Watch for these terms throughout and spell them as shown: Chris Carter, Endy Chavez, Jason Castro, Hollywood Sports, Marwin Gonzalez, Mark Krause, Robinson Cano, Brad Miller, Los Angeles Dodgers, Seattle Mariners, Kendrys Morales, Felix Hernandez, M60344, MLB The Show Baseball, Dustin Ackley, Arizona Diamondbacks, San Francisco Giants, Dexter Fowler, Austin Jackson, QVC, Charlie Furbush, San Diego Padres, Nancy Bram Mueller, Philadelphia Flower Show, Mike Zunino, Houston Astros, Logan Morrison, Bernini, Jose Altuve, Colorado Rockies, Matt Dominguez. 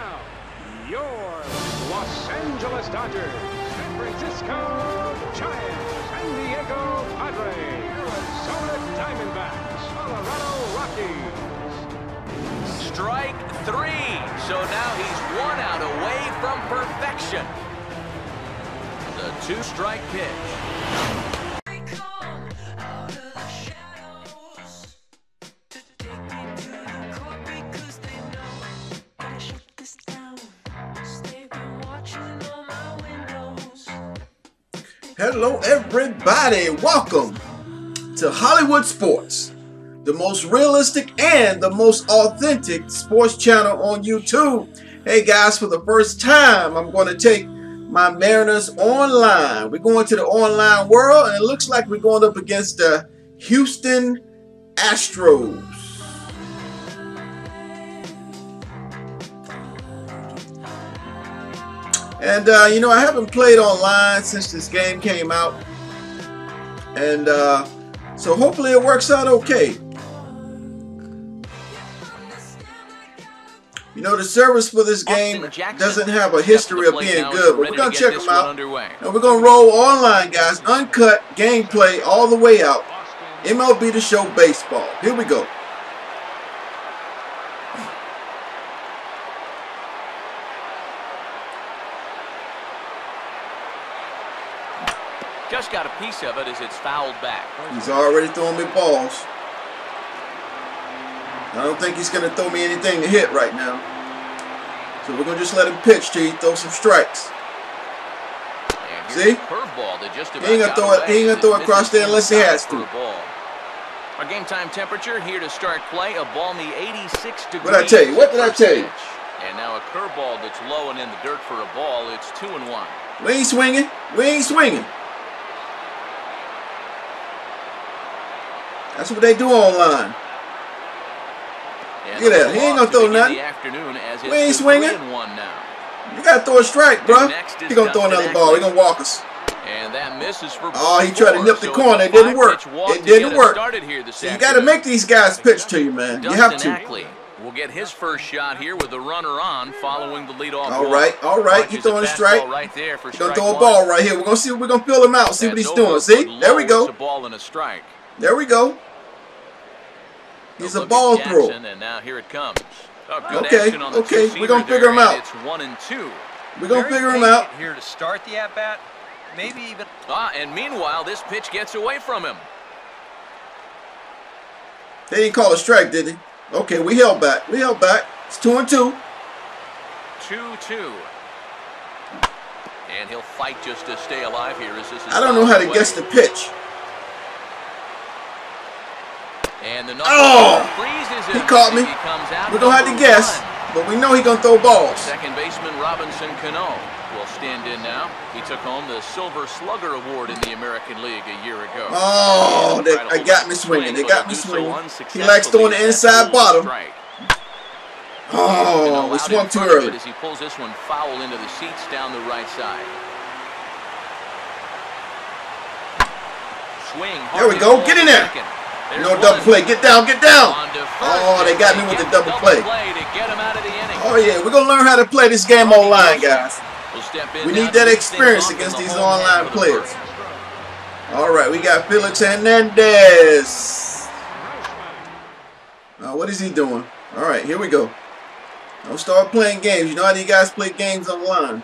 now, your Los Angeles Dodgers, San Francisco Giants, San Diego Padres, Arizona Diamondbacks, Colorado Rockies. Strike three. So now he's one out away from perfection. The two-strike pitch. Hello everybody, welcome to Hollywood Sports, the most realistic and the most authentic sports channel on YouTube. Hey guys, for the first time I'm going to take my Mariners online. We're going to the online world and it looks like we're going up against the Houston Astros. And you know, I haven't played online since this game came out, and so hopefully it works out okay. You know, the service for this game doesn't have a history of being good, but we're gonna check them out, and we're gonna roll online, guys. Uncut gameplay all the way out. MLB The Show Baseball. Here we go. Just got a piece of it as it's fouled back. He's already throwing me balls. I don't think he's going to throw me anything to hit right now. So we're going to just let him pitch till he throws some strikes. See? He ain't going to throw it across there unless he has to. Our game time temperature here to start play. A balmy 86 degrees. What did I tell you? What did I tell you? And now a curveball that's low and in the dirt for a ball. It's 2-1. We ain't swinging. We ain't swinging. That's what they do online. Look at that. He ain't gonna throw nothing. We ain't swinging. You gotta throw a strike, bro. He gonna throw another ball. He gonna walk us. And that misses for he tried to nip the corner. It didn't work. It didn't work. So you gotta make these guys pitch to you, man. You have to. Ackley will get his first shot here with the runner on, following the leadoff. All right, all right. He's throwing a strike. He's gonna throw a ball right here. We're gonna see. We're gonna fill him out. See what he's doing. See? There we go. There we go. He's a ball throw. And now here it comes. Okay, okay. We're gonna figure him out. It's 1-2. We're gonna figure him out here to start the at bat. Maybe even. And meanwhile, this pitch gets away from him. They didn't call a strike, did they? Okay, we held back. We held back. It's 2-2. 2-2. And he'll fight just to stay alive here. As this is I don't know how to guess the pitch. And the he caught me. We don't have to guess, but we know he's going to throw balls. Second baseman Robinson Cano will stand in now. He took home the Silver Slugger Award in the American League a year ago. Oh, they got me swinging. They got me swinging. He likes throwing the inside bottom. Oh, we swung too early. As he pulls this one foul into the seats down the right side. Swing. There we go. Get in there. No double play. Get down, get down. Oh, they got me with the double play. Oh, yeah. We're going to learn how to play this game online, guys. We need that experience against these online players. All right. We got Felix Hernandez. Now, what is he doing? All right. Here we go. Don't start playing games. You know how these guys play games online.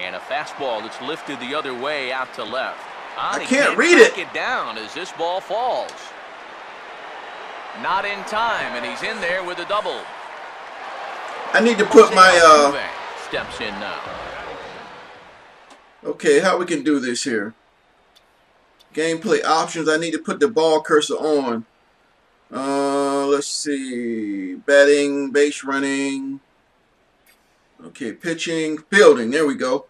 And a fastball that's lifted the other way out to left. I can't read it. It down as this ball falls. Not in time, and he's in there with a double. I need to put my steps in now. Okay, how we can do this here? Gameplay options. I need to put the ball cursor on. Let's see. Batting, base running. Okay, pitching, fielding. There we go.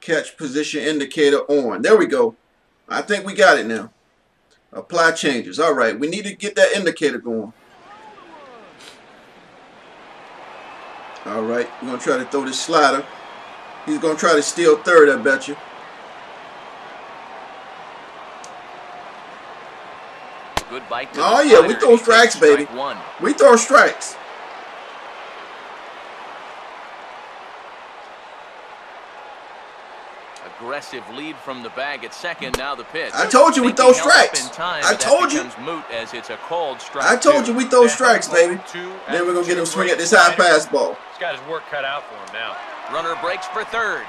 Catch position indicator on. There we go. I think we got it now. Apply changes. All right, we need to get that indicator going. All right, we're going to try to throw this slider. He's going to try to steal third, I bet you. Good bite to oh, yeah, we throw strikes, baby. We throw strikes. Aggressive lead from the bag at second. Now the pitch. I told you we throw strikes. I told you. I told you we throw strikes, baby. Then we're gonna get him swing at this high pass ball. He's got his work cut out for him now. Runner breaks for third.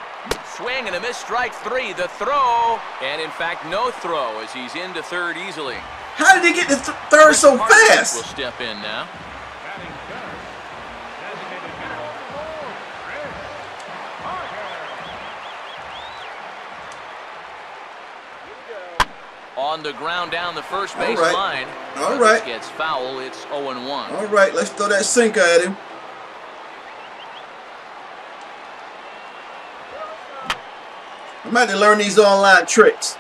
Swing and a miss. Strike three. The throw, and in fact no throw as he's into third easily. How did he get to third so fast? Will step in now. On the ground down the first base line. All right. It gets foul. It's 0-1. All right, let's throw that sinker at him. I'm about to learn these online tricks.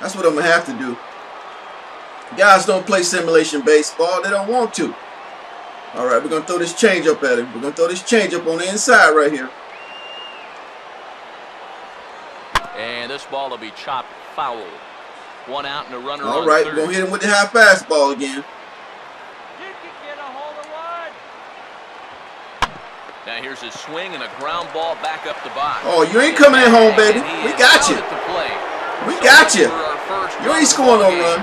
That's what I'm going to have to do. Guys don't play simulation baseball. They don't want to. All right, we're going to throw this changeup at him. We're going to throw this changeup on the inside right here. And this ball will be chopped foul. One out and a runner on third. All right, we're going to hit him with the high fastball again. You can get a hold of one. Now here's his swing and a ground ball back up the box. Oh, you ain't coming in home, baby. We got you. We got you. You ain't scoring no run.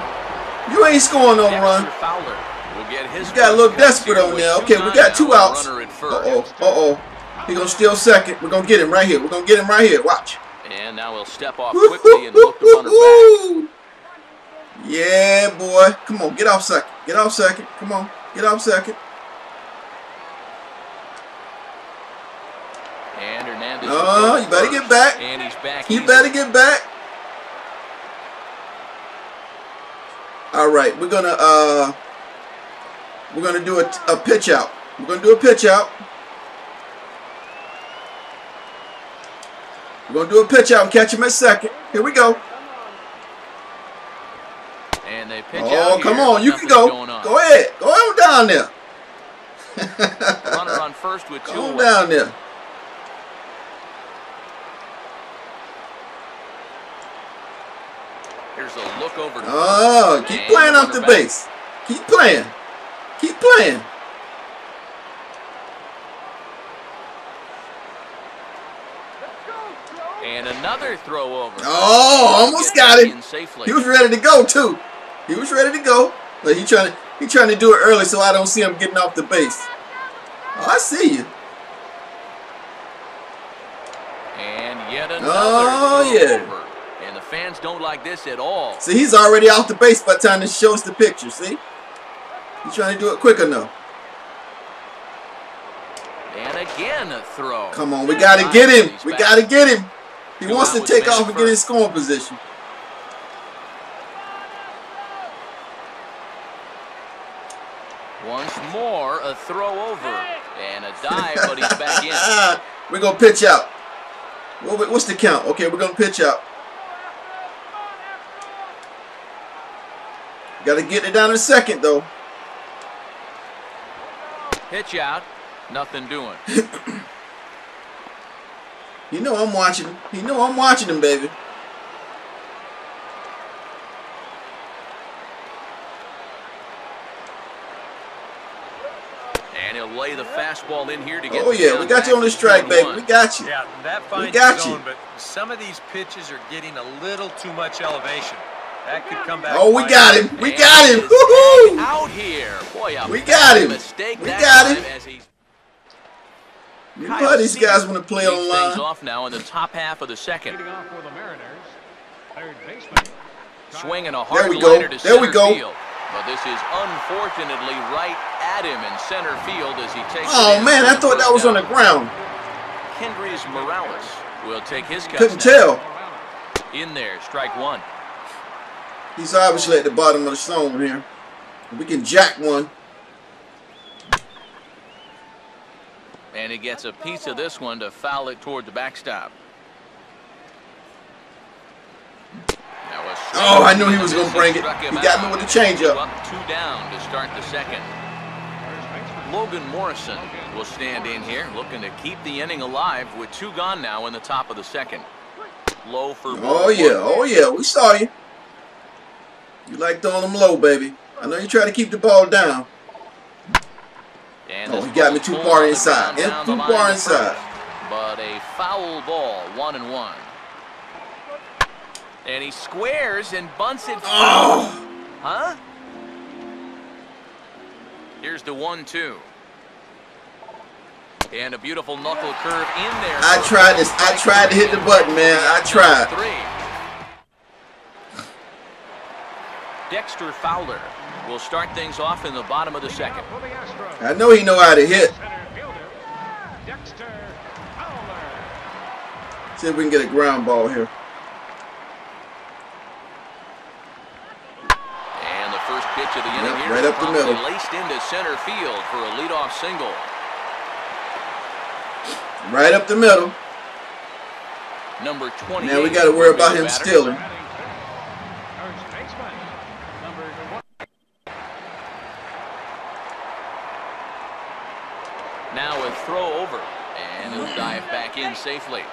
You ain't scoring no run. You got a little desperate on there. Okay, we got two outs. Uh-oh, uh-oh. He's going to steal second. We're going to get him right here. We're going to get him right here. Watch. And now he'll step off quickly and look to run back. Yeah, boy. Come on, get off second. Get off second. Come on, get off second. And Hernandez. Oh, you better get back. And he's back. You better get back. All right, we're gonna do a pitch out. We're gonna do a pitch out. We're gonna do a pitch out and catch him at second. Here we go. And they pitch out. Come on, you can go. Go ahead. Go on down there. Runner on first with two. Go on down there. Here's a look over. Oh, keep playing off the base. Keep playing. Keep playing. And another throw over. Oh, almost got it. He was ready to go too. He was ready to go, but he trying to do it early, so I don't see him getting off the base. Oh, I see you. And yet another. Oh yeah. Over. And the fans don't like this at all. See, he's already off the base by the time this shows the picture. See, he's trying to do it quick enough. And again a throw. Come on, we gotta get him. We gotta get him. He wants to take off and get his scoring position. Once more, a throw over. And a dive, but he's back in. We're going to pitch out. What's the count? Okay, we're going to pitch out. Got to get it down to second, though. Pitch out. Nothing doing. You know I'm watching him. You know I'm watching him, baby. And he'll lay the fastball in here to get. Oh yeah, we got you on the strike, baby. We got you. Yeah, that finds the zone, but some of these pitches are getting a little too much elevation. That could come back. Oh, we got him. We got him. Woohoo! Out here, boy. We got him. We got him. You know these guys want to play online. Things off now in the top half of the second. Swinging a hard liner to center field, but this is unfortunately right at him in center field as he takes. Oh man, I thought that was on the ground. Kendrys Morales will take his cut. Couldn't tell. In there, strike one. He's obviously at the bottom of the zone here. We can jack one. And he gets a piece of this one to foul it toward the backstop. Oh, I knew he was going to bring it. He got me with the changeup. Two down to start the second. Logan Morrison will stand in here, looking to keep the inning alive with two gone now in the top of the second. Low for oh yeah, we saw you. You like throwing them low, baby. I know you try to keep the ball down. And oh, he got me too far inside. And too far inside. But a foul ball, 1-1. And he squares and bunts it. Oh. Huh? Here's the 1-2. And a beautiful knuckle curve in there. I tried this. I tried to hit the button, man. I tried. Dexter Fowler will start things off in the bottom of the second. I know he knows how to hit. See if we can get a ground ball here. And the first pitch of the inning here right up the middle, laced into center field for a leadoff single. Right up the middle. Number 20. Now we got to worry about him stealing. Now a throw over, and he'll dive back in safely.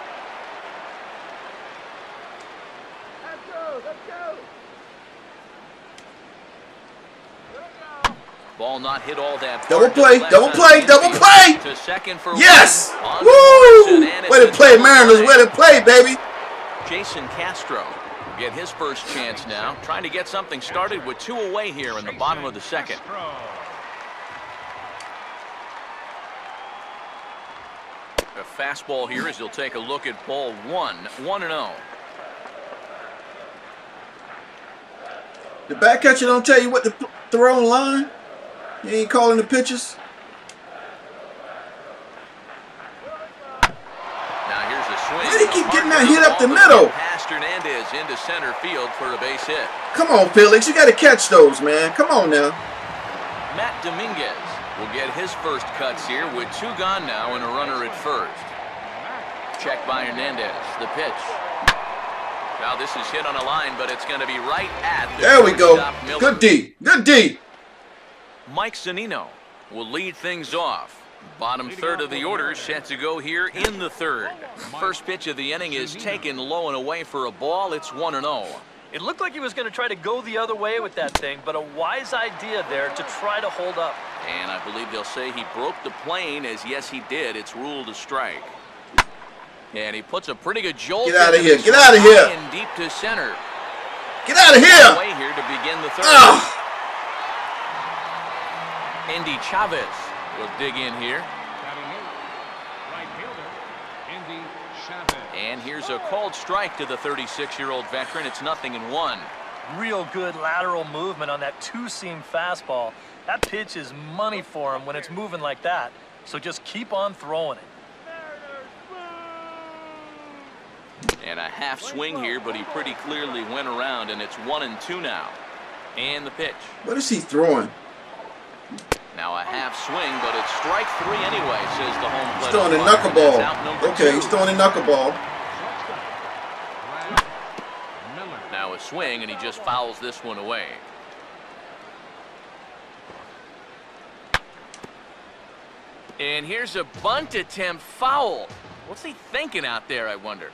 Ball not hit all that. Double play, double play, double play. To second for yes. Woo! Way to play, Mariners. Way to play, baby. Jason Castro will get his first chance now, trying to get something started with two away here in the bottom of the second. A fastball here as he'll take a look at ball one. 1-0. The back catcher don't tell you what to throw on line. He ain't calling the pitches. Now here's a swing. Why do you keep getting that hit up the middle? Past Hernandez into center field for a base hit. Come on, Felix. You got to catch those, man. Come on now. Matt Dominguez will get his first cuts here with two gone now and a runner at first. Check by Hernandez. The pitch. Now this is hit on a line, but it's going to be right at the there we go. Good D. Good D. Mike Zunino will lead things off. Bottom third of the order set to go here in the third. First pitch of the inning is taken low and away for a ball. It's 1-0. It looked like he was going to try to go the other way with that thing, but a wise idea there to try to hold up. And I believe they'll say he broke the plane, as yes, he did. It's ruled a strike. And he puts a pretty good jolt. Get out of here. Get out of here. And deep to center. Get out of here. Away here to begin the third. Endy Chavez will dig in here. Right fielder, Endy Chavez. And here's a called strike to the 36-year-old veteran. It's 0-1. Real good lateral movement on that two-seam fastball. That pitch is money for him when it's moving like that. So just keep on throwing it. And a half swing here, but he pretty clearly went around, and it's 1-2 now. And the pitch. What is he throwing? Now a half swing, but it's strike three anyway, says the home plate. He's throwing a knuckleball. Okay, he's throwing a knuckleball. Now a swing, and he just fouls this one away. And here's a bunt attempt foul. What's he thinking out there, I wonder?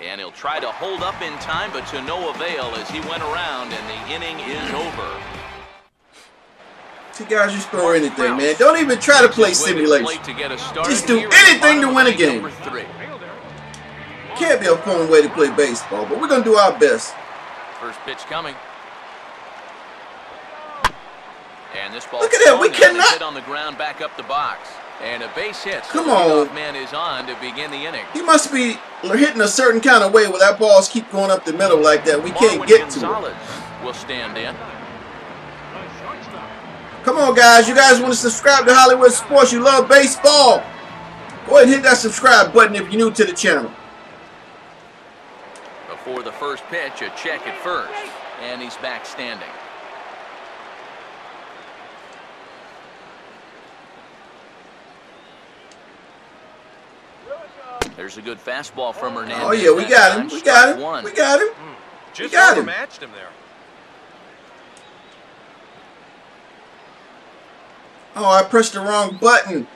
And he'll try to hold up in time, but to no avail as he went around, and the inning is over. See, guys, just throw anything, man. Don't even try to play simulation. Just do anything to win a game. Can't be a fun way to play baseball, but we're going to do our best. First pitch coming. And this ball. Look at that. We cannot hit on the ground back up the box. And a base hit. Come on. Man is on to begin the inning. He must be hitting a certain kind of way where that balls keep going up the middle like that. We can't get to it. Marwin Gonzalez will stand in. Come on, guys. You guys want to subscribe to Hollywood Sports. You love baseball. Go ahead and hit that subscribe button if you're new to the channel. Before the first pitch, a check at first. And he's back standing. There's a good fastball from Hernandez. Oh, yeah, we got him. We got him. We got him. Just overmatched him there. Oh, I pressed the wrong button.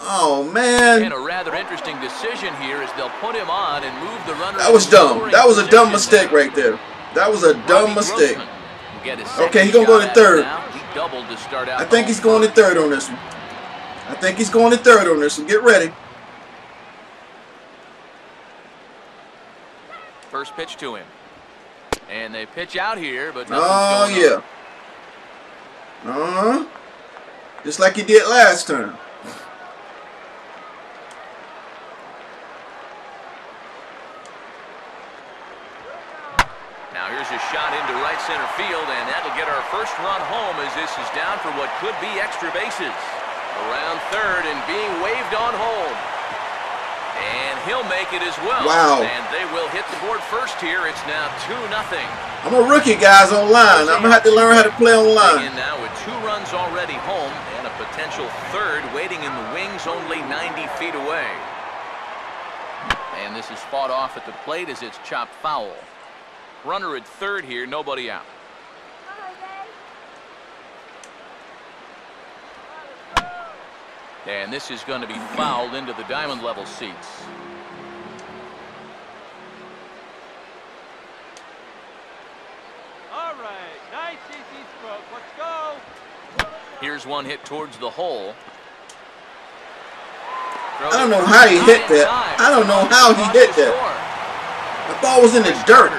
Oh, man. And a rather interesting decision here is they'll put him on and move the runner. That was dumb. That was a dumb mistake right there. That was a dumb mistake. Okay, he's going to go to third. I think he's going to third on this one. I think he's going to third on this one. Get ready. First pitch to him. And they pitch out here, but nothing's going on. Oh, yeah. Just like he did last time. Now here's a shot into right center field, and that'll get our first run home as this is down for what could be extra bases. Around third and being waved on home. And he'll make it as well. Wow. And they will hit the board first here. It's now 2-0. I'm a rookie, guys, online. I'm going to have to learn how to play online. And now with 2 runs already home and a potential third waiting in the wings only 90 feet away. And this is fought off at the plate as it's chopped foul. Runner at third here, nobody out. And this is going to be fouled into the diamond level seats. All right, nice easy stroke. Let's go. Here's one hit towards the hole. I don't know how he hit that. I don't know how he hit that. The ball was in the dirt.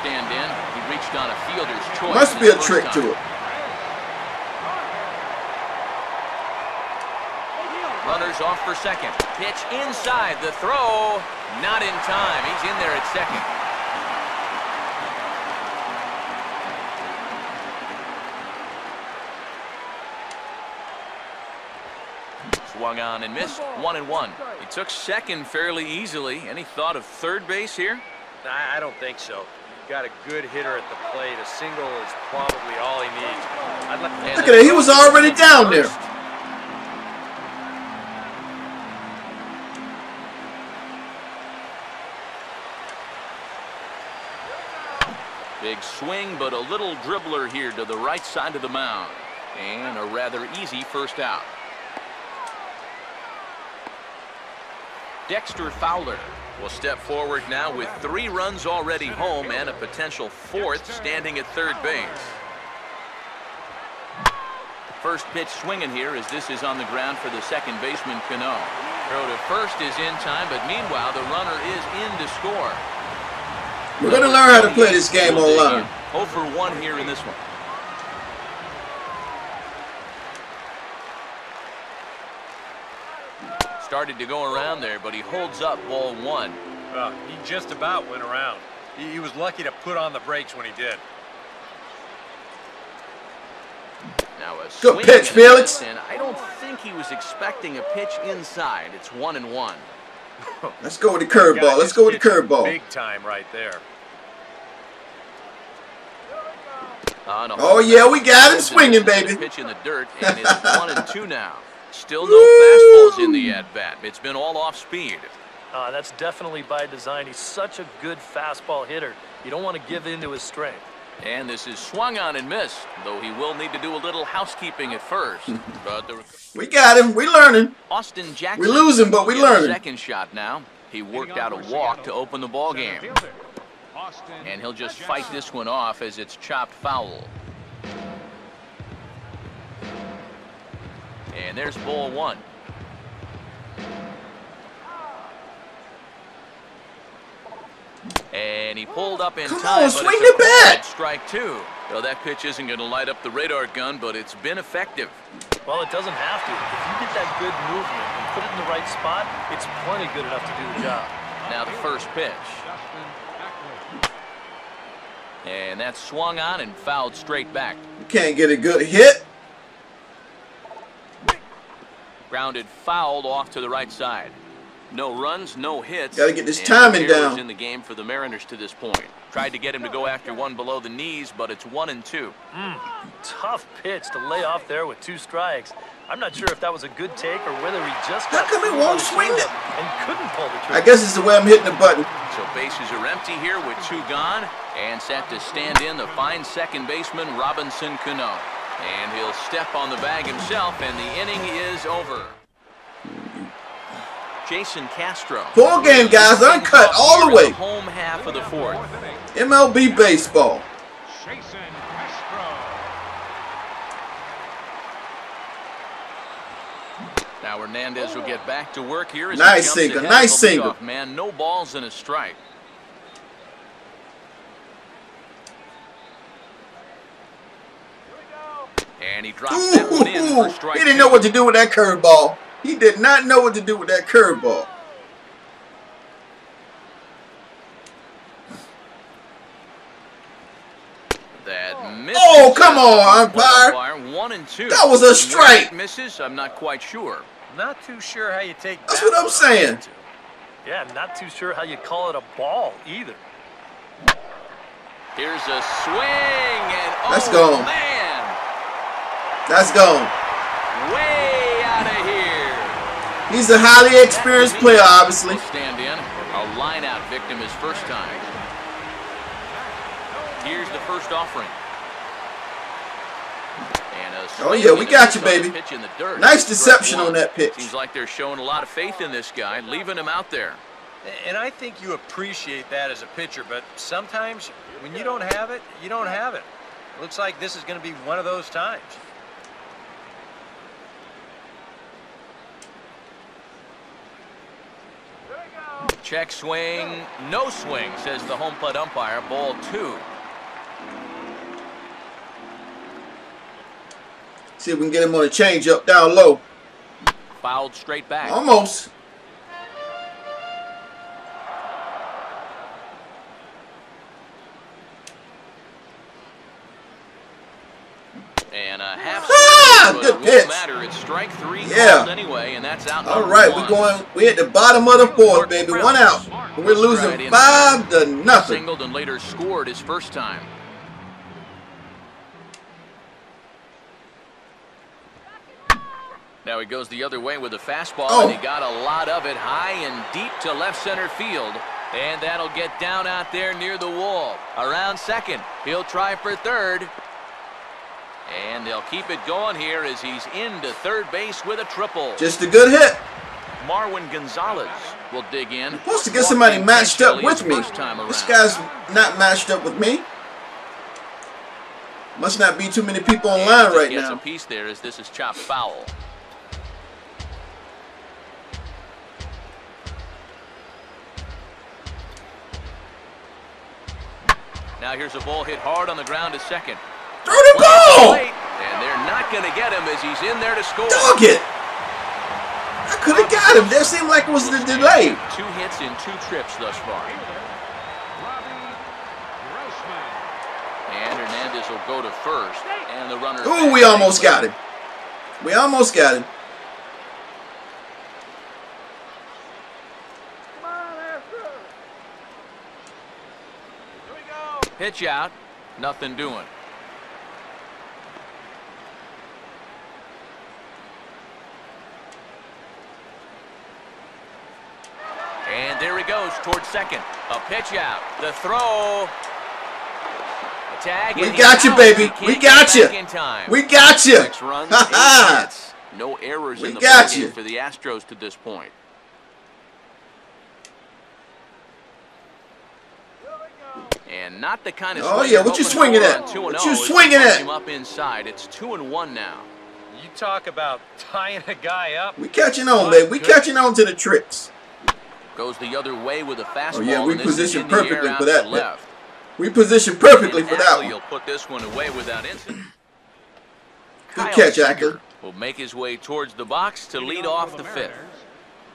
Stand in. He reached on a fielder's choice. Must be a trick to it. Runners off for second. Pitch inside. The throw. Not in time. He's in there at second. Swung on and missed. 1-1. He took second fairly easily. Any thought of third base here? I don't think so. Got a good hitter at the plate. A single is probably all he needs. Look at it. He was already down there. Big swing, but a little dribbler here to the right side of the mound. And a rather easy first out. Dexter Fowler will step forward now with 3 runs already home and a potential fourth standing at third base. First pitch swinging here as this is on the ground for the second baseman Cano. Throw to first is in time, but meanwhile the runner is in to score. We're going to learn how to play this game online. 0 for 1 here in this one. Started to go around there, but he holds up ball one. Well, he just about went around. He was lucky to put on the brakes when he did. Now a good pitch, Felix. And I don't think he was expecting a pitch inside. It's 1-1. Let's go with the curveball. Let's go with the curveball. Big time right there. Oh yeah, we got him swinging, baby. Pitch in the dirt, and it's 1-2 now. Still no fastballs in the at-bat. It's been all off speed. That's definitely by design. He's such a good fastball hitter. You don't want to give in to his strength. And this is swung on and missed, though he will need to do a little housekeeping at first. But we got him. We learning. Austin Jackson. We losing, but we learning. Second shot now. He worked out a walk to open the ball game. And he'll just fight this one off as it's chopped foul. And there's ball one. And he pulled up in time. Swing the bat. Strike two. Well, that pitch isn't going to light up the radar gun, but it's been effective. Well, it doesn't have to. If you get that good movement and put it in the right spot, it's plenty good enough to do the job. Now the first pitch. And that's swung on and fouled straight back. You can't get a good hit. Grounded, fouled off to the right side. No runs, no hits. Got to get this timing down. In the game for the Mariners to this point. Tried to get him to go after one below the knees, but it's 1-2. Tough pitch to lay off there with 2 strikes. I'm not sure if that was a good take or whether he just. How come he won't swing it? And couldn't pull the trigger. I guess it's the way I'm hitting the button. So bases are empty here with 2 gone, and set to stand in the fine second baseman Robinson Cano. And he'll step on the bag himself, and the inning is over. Jason Castro. Full game, guys. Uncut all the way. Home half of the fourth. MLB baseball. Jason Castro. Now Hernandez will get back to work here. As nice single. Nice single. Man, no balls and a strike. And he drops that one in for strike. He didn't know what to do with that curveball. He did not know what to do with that curveball. Oh, come on, umpire. 1-2. That was a strike. Misses, I'm not quite sure. Not too sure how you take that. That's what I'm saying. Yeah, I'm not too sure how you call it a ball either. Here's a swing. And let's go. Man. Let's go. Way. He's a highly experienced player, obviously. Stand in. A line-out victim his first time. Here's the first offering. And a oh, yeah, we got you, baby. Nice deception on that pitch. Seems like they're showing a lot of faith in this guy, leaving him out there. And I think you appreciate that as a pitcher, but sometimes when you don't have it, you don't have it. Looks like this is going to be one of those times. Check swing, no swing, says the home plate umpire. Ball 2. See if we can get him on a change up down low. Fouled straight back. Almost. And a half. Good pitch. It's strike 3. Yeah. Anyway, and that's out. All right, we're going. We're at the bottom of the fourth, baby. One out. We're losing 5-0. Singled and later scored his first time. Now he goes the other way with a fastball, and he got a lot of it, high and deep to left center field, and that'll get down out there near the wall. Around second, he'll try for third. And they'll keep it going here as he's into third base with a triple. Just a good hit. Marwin Gonzalez will dig in. I'm supposed to get somebody matched up with me. This guy's not matched up with me. Must not be too many people online right now. A piece there as this is chopped foul. Now here's a ball hit hard on the ground to second. Throw the ball! And they're not going to get him as he's in there to score. Dog it! I could have got him. That seemed like it was the delay. 2 hits in 2 trips thus far. And Hernandez will go to first. And the runner. Ooh, we almost got him. We almost got him. Pitch out. Nothing doing. And there he goes towards second. A pitch out. The throw. A tag. We got you, baby. We got you. We got you. 6 runs, 8 hits. No errors in the game for the Astros to this point. And not the kind of. Oh yeah, what you swinging at? What you swinging at? Him up inside. It's 2-1 now. You talk about tying a guy up. We catching on, baby. We catching on to the tricks. Goes the other way with a fastball. Oh yeah, we positioned perfectly for that left. We positioned perfectly for that one. He'll put this one away without incident. Good catch, Acker. Will make his way towards the box to lead off the fifth.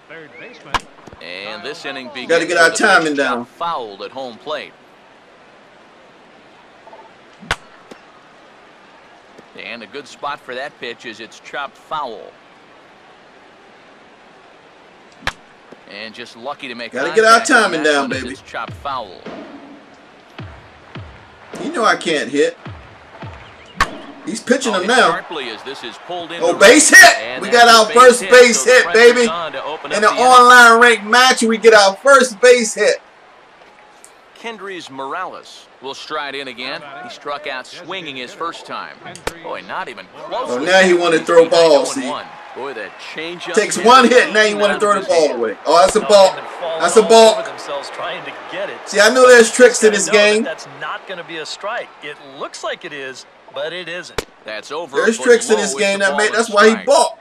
Third baseman. And this inning begins. Got to get our timing down. Fouled at home plate. And a good spot for that pitch is it's chopped foul. And just lucky to make. Gotta get our timing down, baby. Chopped foul. You know I can't hit. He's pitching him now. Oh, base hit! We got our first base hit, baby. In an online ranked match, we get our first base hit. Kendrys Morales will stride in again. He struck out swinging his first time. Boy, not even close. So now he want to throw balls. See? Boy, that change up takes one hit. Now you want to throw the ball away. Oh, that's a ball. That's a ball. See, I know there's tricks to this game. That's not going to be a strike. It looks like it is, but it isn't. That's over. There's tricks to this game. That's why he balked.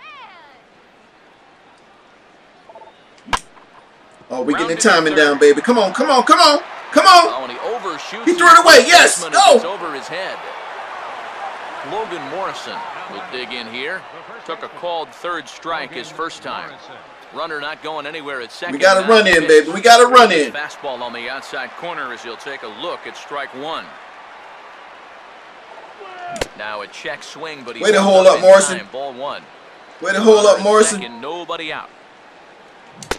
Oh, we're getting the timing down, baby. Come on, come on, come on, come on. He threw it away. Yes. No. It's over his head. Logan Morrison will dig in here. Took a called third strike his first time. Runner not going anywhere at second. We got to run in, baby. We got to run in. Fastball on the outside corner as he'll take a look at strike one. Now a check swing, but he way to hold up, Morrison. Ball one. Way to hold up, Morrison. Nobody out.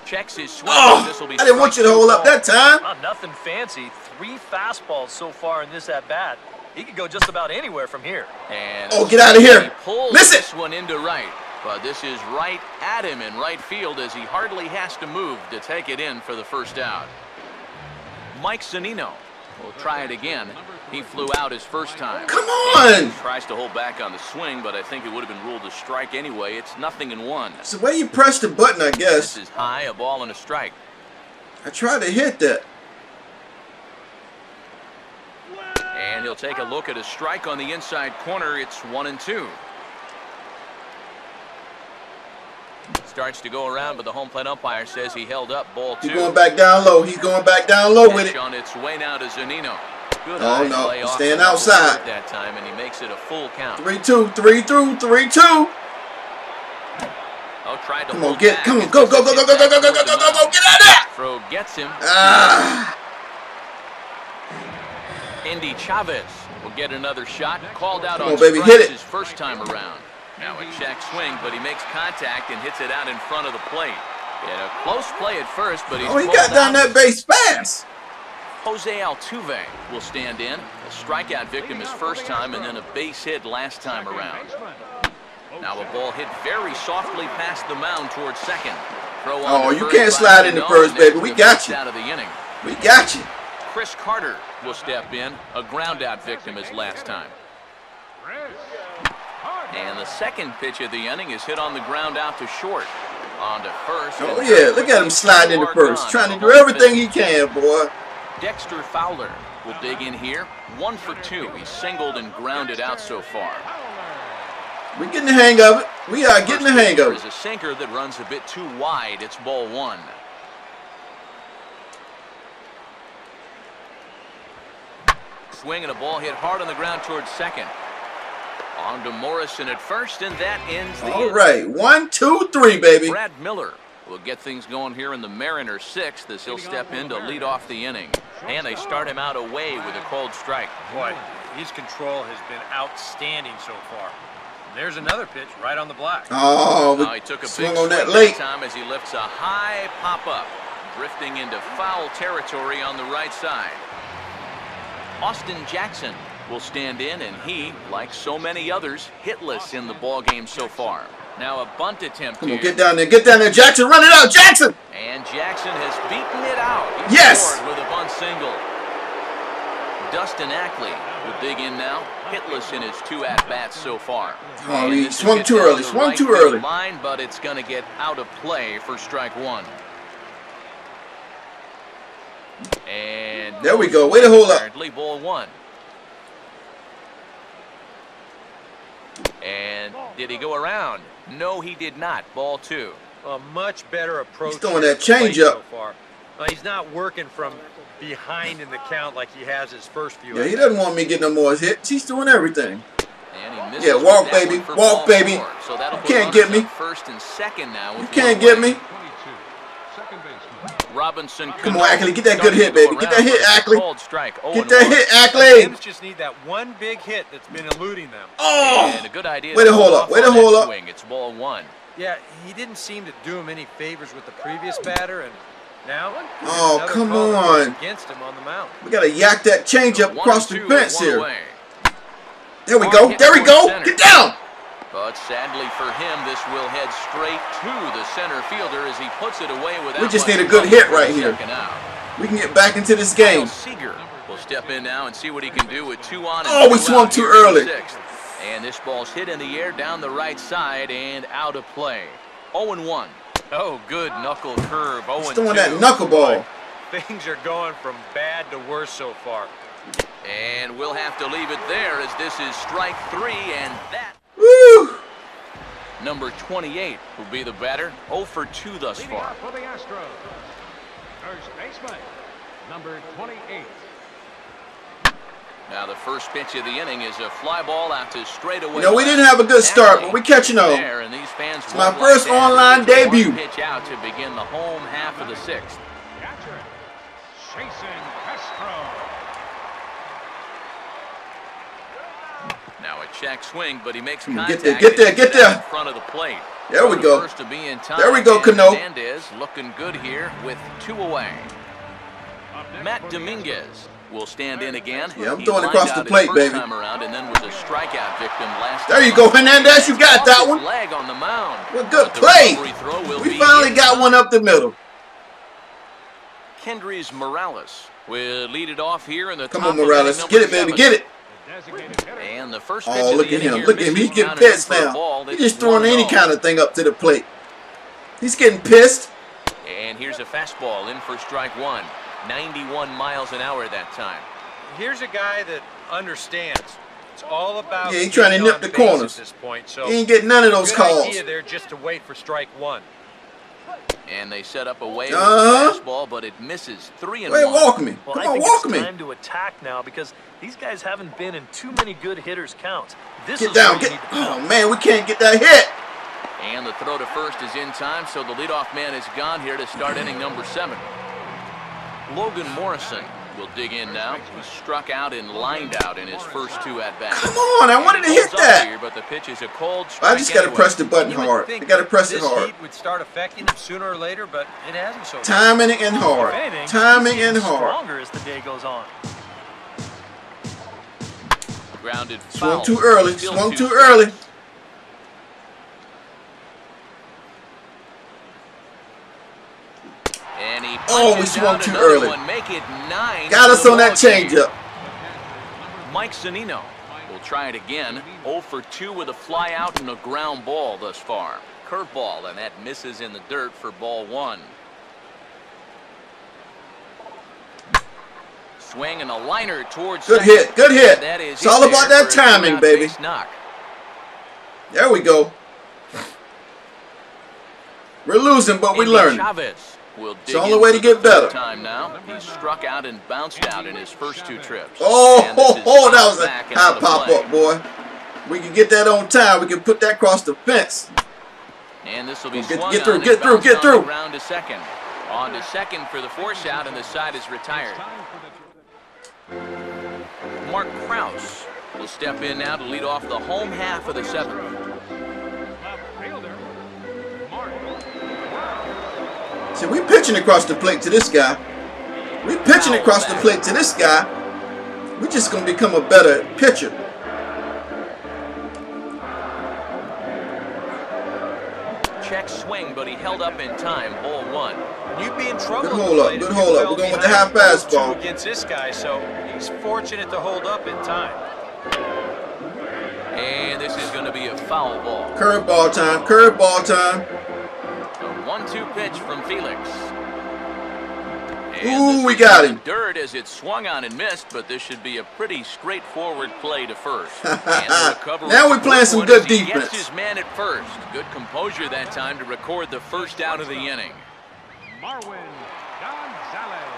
Checks his swing. Oh, I didn't want you to hold up that time. Not nothing fancy. 3 fastballs so far in this at bat. He could go just about anywhere from here. And oh, get out of here. He miss this one into right. But this is right at him in right field as he hardly has to move to take it in for the first out. Mike Zunino will try it again. He flew out his first time. Come on! He tries to hold back on the swing, but I think it would have been ruled a strike anyway. It's 0-1. It's the way you press the button, I guess. This is high, a ball and a strike. I tried to hit that. And he'll take a look at a strike on the inside corner. It's 1-2. Starts to go around, but the home plate umpire says he held up. Ball two. He's going back down low. He's going back down low with it. On its way now to Zunino. Good oh no, he's staying outside. That time, and he makes it a full count. 3-2, 3-2, 3-2. Oh, tried to hold back. Come on, go, go, go, go, go, go, go, go, go, go, go, get out of there! Throw gets him. Endy Chavez will get another shot. Called out on strikes his first time around. Now a check swing, but he makes contact and hits it out in front of the plate. Yeah, a close play at first, but he's oh, he got down that base fast. Jose Altuve will stand in. A strikeout victim his first time and then a base hit last time around. Now a ball hit very softly past the mound towards second. Throw on you can't slide into first, baby. We got you. Out of the inning. We got you. Chris Carter will step in. A ground-out victim his last time. And the second pitch of the inning is hit on the ground out to short. On to first. Oh, yeah. Look at him sliding into first. Trying to do everything he can, boy. Dexter Fowler will dig in here. 1 for 2. He's singled and grounded out so far. We're getting the hang of it. We are getting the hang of it. There's a sinker that runs a bit too wide. It's ball one. Swing and a ball hit hard on the ground towards second. On to Morrison at first, and that ends the all right, 1, 2, 3, baby. Brad Miller will get things going here in the Mariners' sixth as he'll step in to lead off the inning. And they start him out away with a cold strike. Boy, his control has been outstanding so far. There's another pitch right on the block. Oh, he took a big on that late time as he lifts a high pop-up, drifting into foul territory on the right side. Austin Jackson will stand in, and he, like so many others, hitless in the ball game so far. Now a bunt attempt. Come on, get down there, get down there, Jackson! Run it out, Jackson! And Jackson has beaten it out. He scored with a bunt single. Dustin Ackley will dig in now, hitless in his 2 at-bats so far. Oh, he swung too early. Swung too early. Line, but it's going to get out of play for strike one. And there we go. Way to hold up. Ball one. And did he go around? No, he did not. Ball two. A much better approach. He's throwing that changeup so far. He's not working from behind in the count like he has his first few. Yeah, he doesn't want me getting no more hits. He's doing everything. And he yeah, walk, baby. Walk, baby. So you can't get me. First and second now. You can't get me. Robinson. Come on, Ackley, get that good hit, baby. Get that hit, Ackley. Get that hit, Ackley. They just need that one big hit that's been eluding them. Oh! And a good idea. Way to hold up. Way to hold up. It's ball one. Yeah, he didn't seem to do him any favors with the previous batter, and now. Oh, come on. Against him on the mound. We gotta yak that changeup across the fence here. There we go. There we go. Get down. But sadly for him, this will head straight to the center fielder as he puts it away without. We just need a good hit right here. Out. We can get back into this game. Seager will step in now and see what he can do with two on. Oh, we swung too early. And this ball's hit in the air down the right side and out of play. 0-1. Oh, good knuckle curve. 0-2. He's throwing that knuckleball. Things are going from bad to worse so far. And we'll have to leave it there as this is strike three, and that. Woo! Number 28 will be the batter. 0 for 2 thus far. For the Astros, first baseman, number 28. Now the first pitch of the inning is a fly ball out to straightaway. You know, we didn't have a good start, but we're catching on. It's my first online debut. Pitch out to begin the home half of the sixth. Catcher, Jason Castro. Now a check swing, but he makes contact. Get there. In front of the plate. There we go. There we go, Cano. Hernandez looking good here with two away. Matt Dominguez will stand in again. Yeah, I'm throwing across the plate, baby. And then was a strikeout victim last there you go, Hernandez. You got that one. Leg on the mound. Well, good play. We finally got one up the middle. Kendrys Morales will lead it off here in the top. Come on, Morales. Get it, baby. Get it. And the first pitch. Oh, look at him. Look at him. He's getting pissed now. He's just throwing any kind of thing up to the plate. He's getting pissed. And here's a fastball in for strike one. 91 miles an hour that time. Here's a guy that understands. It's all about. Yeah, he's trying to nip the corners. At this point, so he ain't getting none of those calls. Idea there just to wait for strike one. And they set up a way with the fastball, but it misses. 3-1. Wait, walk me. Well, I think it's time to attack now because these guys haven't been in too many good hitters' counts. This get is down. Get, oh man, we can't get that hit. And the throw to first is in time, so the leadoff man is gone here to start inning number 7. Logan Morrison will dig in now. He struck out and lined out in his first two at bats. Come on, I wanted to hit that. Here, but the pitch is a cold strike. I just got to press the button hard. I got to press it hard. Would start affecting him sooner or later, but it hasn't so far. Timing and hard. Timing and hard. Longer as the day goes on. Grounded. Swung too early. Swung too early. Oh, we swung too early. Got us on that changeup. Mike Zunino will try it again. 0 for 2 with a fly out and a ground ball thus far. Curveball, and that misses in the dirt for ball 1. Swing and a liner towards second. Good hit, good hit. It's all about that timing, baby. There we go. We're losing, but we learned. It's the only way to get better. Time now. He struck out and bounced out in his first two trips. Oh, that was a high pop-up, boy. We can get that on time. We can put that across the fence. And this will be get through. Round to second. On to second for the force out, and the side is retired. Mark Krause will step in now to lead off the home half of the seventh. See, we pitching across the plate to this guy. We pitching across the plate to this guy. We're just going to become a better pitcher. Check swing, but he held up in time. 0-1. You'd be in trouble. Good hold up. Good hold up. We're going with the high fastball against this guy, so he's fortunate to hold up in time. And this is going to be a foul ball. Curveball time. Curveball time. 1-2 pitch from Felix. And ooh, we got him. Dirt as it swung on and missed, but this should be a pretty straightforward play to first. Now we're playing some good defense. Gets his man at first. Good composure that time to record the first out of the inning. Marwin Gonzalez.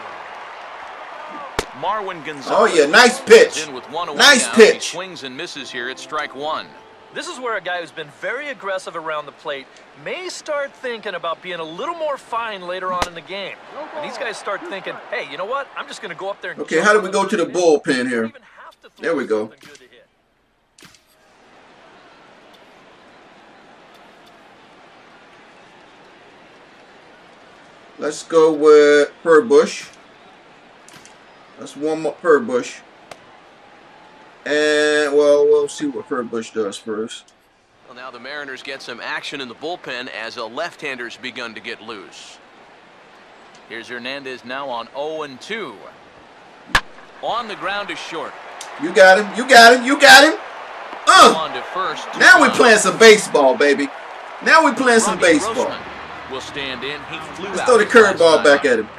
Marwin Gonzalez. Oh yeah, nice pitch. Nice pitch. He swings and misses here at strike one. This is where a guy who's been very aggressive around the plate may start thinking about being a little more fine later on in the game. And these guys start thinking, hey, you know what? I'm just going to go up there and okay, how do we go to the bullpen here? There we go. Let's go with Furbush. Let's warm up Furbush. And, well, we'll see what Furbush does first. Well, now the Mariners get some action in the bullpen as a left-hander's begun to get loose. Here's Hernandez now on 0-2. On the ground to short. You got him. You got him. You got him. On to first. Now we're playing some baseball, baby. Now we're playing some baseball. Will stand in. He flew out. Let's throw the curveball back at him.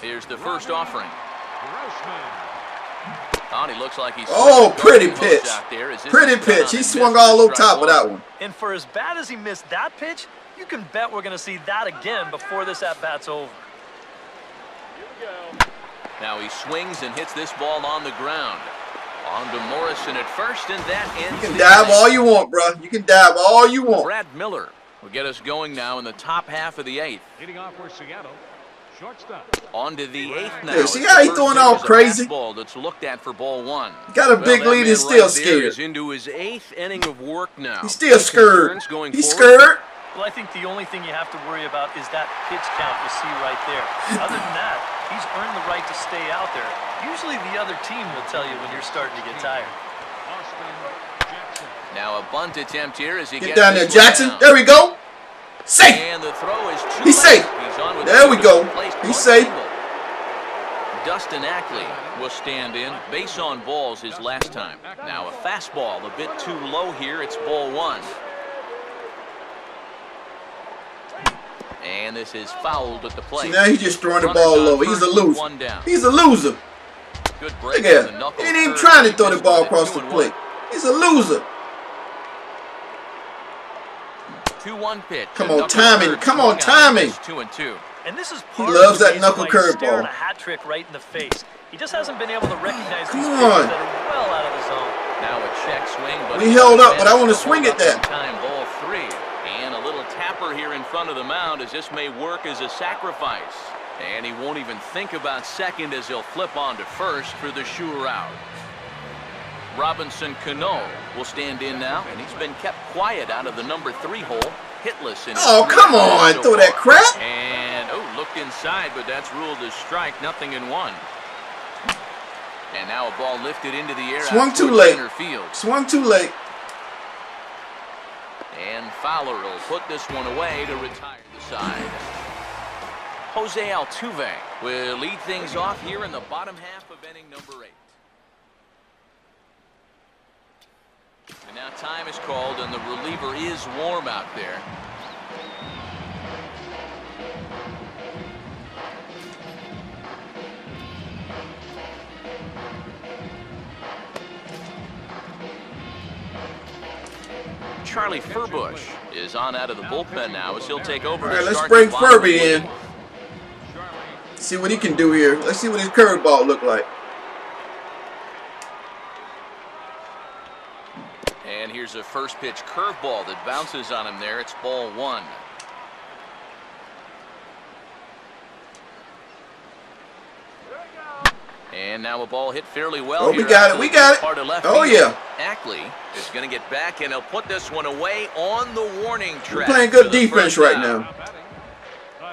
Here's the first offering. He looks like he's pretty pitch. Pretty pitch. He swung all over top of that one. And for as bad as he missed that pitch, you can bet we're going to see that again before this at-bat's over. Here we go. Now he swings and hits this ball on the ground. On to Morrison at first, and that ends. You can dive all you want, bro. You can dive all you want. Brad Miller will get us going now in the top half of the eighth. Leading off for Seattle. Shortstop. On to the eighth now. Yeah, see how he's throwing all crazy. Ball that's looked at for ball one. Got a big lead. He's still scared. He's into his eighth inning of work now. He's still scared. He's scared. Well, I think the only thing you have to worry about is that pitch count you see right there. Other than that, he's earned the right to stay out there. Usually the other team will tell you when you're starting to get tired. Now a bunt attempt here as he gets down there. Jackson, there we go. Safe. And the throw is too late. He's safe. There we go. He's safe. Dustin Ackley will stand in. Base on balls his last time. Now a fastball a bit too low here. It's ball one. And this is fouled at the plate. See, now he's just throwing the ball over. He's a loser. He's a loser. Good break. Look at him. He ain't even trying to throw the ball across the plate. He's a loser. 2-1 pitch. Come on, timing. Come on, timing. 2-2. And this is he loves that knuckle curveball. A hat trick right in the face. He just hasn't been able to recognize these pitches that are well out of his zone. Now a check swing, but we held up, but I want to swing at that. Ball three. And a little tapper here in front of the mound as this may work as a sacrifice. And he won't even think about second as he'll flip on to first for the sure out. Robinson Cano will stand in now, and he's been kept quiet out of the number three hole, hitless. In come on, throw that crap. And, looked inside, but that's ruled as strike, nothing in one. And now a ball lifted into the air. Swung too late. Swung too late. And Fowler will put this one away to retire the side. Jose Altuve will lead things off here in the bottom half of inning number 8. And now time is called, and the reliever is warm out there. Charlie Furbush is on out of the bullpen now as he'll take over. All right, let's bring Furby in. See what he can do here. Let's see what his curveball look like. And here's a first pitch curveball that bounces on him there. It's ball one. And now a ball hit fairly well. Oh, we got it. We got it. Oh, yeah. Ackley is going to get back, and he'll put this one away on the warning track. We're playing good defense right now.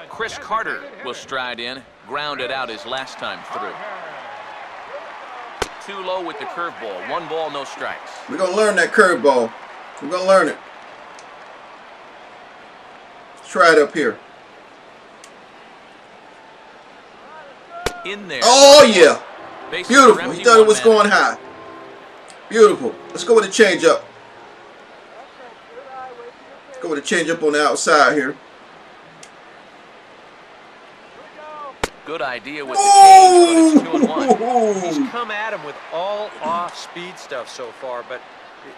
Chris Carter will stride in. Grounded out his last time through. Too low with the curveball. One ball, no strikes. We're going to learn that curveball. We're going to learn it. Let's try it up here. In there. Oh, yeah. Beautiful. He thought it was going high. Beautiful. Let's go with a changeup. Let's go with a changeup on the outside here. Good idea with the change, but it's 2-1. He's come at him with all off-speed stuff so far, but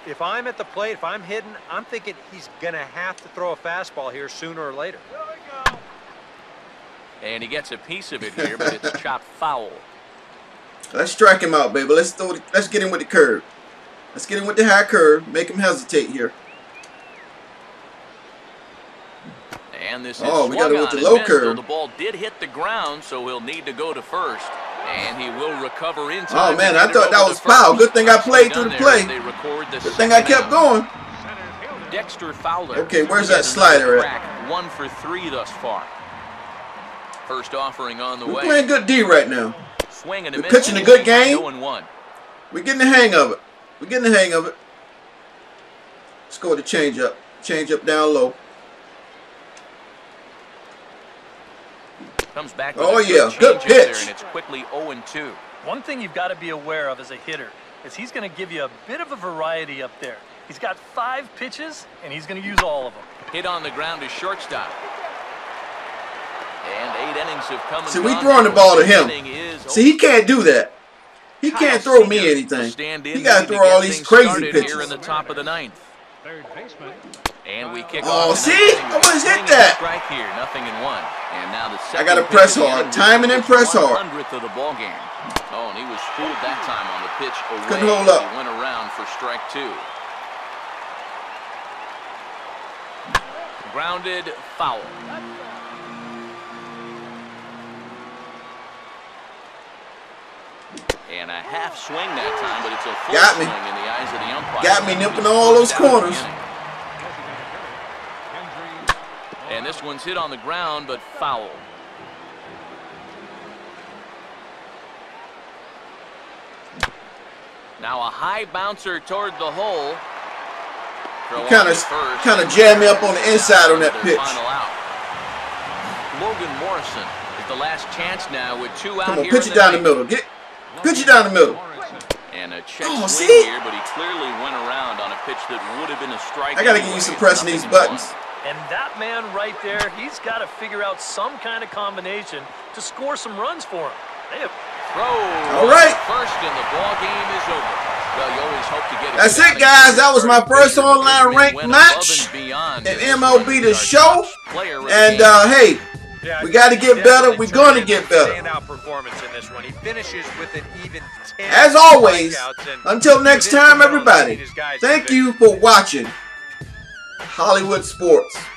if I'm at the plate, if I'm hitting, I'm thinking he's going to have to throw a fastball here sooner or later. And he gets a piece of it here, but it's chopped foul. Let's strike him out, baby. Let's get him with the curve. Let's get him with the high curve. Make him hesitate here. And this is we got it with the low curve. The ball did hit the ground, so he'll need to go to first. And he will recover in time. Oh, man, I thought that was foul. Good thing I played through the play. Good thing I kept going. Dexter Fowler. Okay, where's that slider at? 1 for 3 thus far. First offering on the way. We're playing good D right now. We're pitching a good game. We're getting the hang of it. We're getting the hang of it. Let's go to change up. Change up down low. comes back with good pitch there, and it's quickly 0-2. One thing you've got to be aware of as a hitter is he's going to give you a bit of a variety up there. He's got 5 pitches, and he's going to use all of them. Hit on the ground is shortstop. And 8 innings have come. See, we throwing the ball to him. See, he can't do that. He can't throw me anything. He got to throw all these crazy pitches. Here in the top of the ninth. Third baseman. And we kick off. Oh, see? I almost hit that. Strike here, nothing in one. And now the second. I got to press hard. Timing and press hard. 100th of the ball game. Oh, and he was fooled that time on the pitch away. Couldn't hold up. He went around for strike 2. Grounded foul. And a half swing that time, but it's a full swing in the eyes of the umpire. Got me nipping all those corners. And this one's hit on the ground, but foul. Now a high bouncer toward the hole. Kind of jammed me up on the inside on that pitch. Logan Morrison is the last chance now with 2 out. Come on, pitch it down the middle. Pitch it down the middle. And a check swing here, but he clearly went around on a pitch that would have been a strike. I got to get used to pressing these buttons. And that man right there, he's got to figure out some kind of combination to score some runs for him. They have throw. All right. First, and the ball game is over. Well, you always hope to get it. That's it, guys. That was my first online ranked match at MLB The Show. And, hey. We got to get better. We're going to get better. As always, until next time, everybody, thank you for watching Hollywood Sports.